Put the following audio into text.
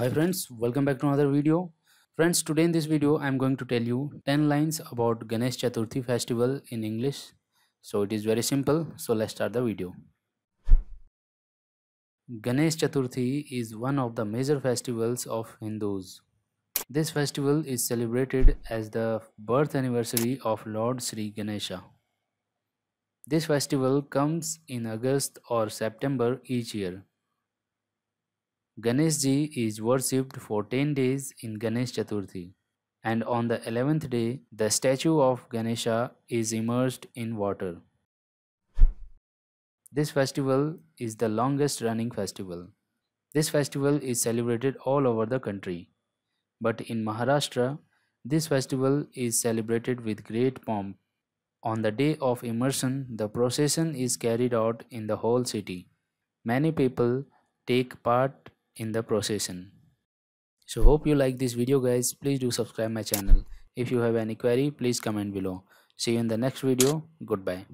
Hi friends, welcome back to another video. Friends, today in this video I am going to tell you 10 lines about Ganesh Chaturthi festival in English. So it is very simple. So let's start the video. Ganesh Chaturthi is one of the major festivals of Hindus. This festival is celebrated as the birth anniversary of Lord Shri Ganesha. This festival comes in August or September each year. Ganesh Ji is worshipped for 10 days in Ganesh Chaturthi, and on the 11th day, the statue of Ganesha is immersed in water. This festival is the longest running festival. This festival is celebrated all over the country, but in Maharashtra, this festival is celebrated with great pomp. On the day of immersion, the procession is carried out in the whole city. Many people take part in the procession. So hope you like this video guys. Please do subscribe my channel. If you have any query, please comment below. See you in the next video. Goodbye.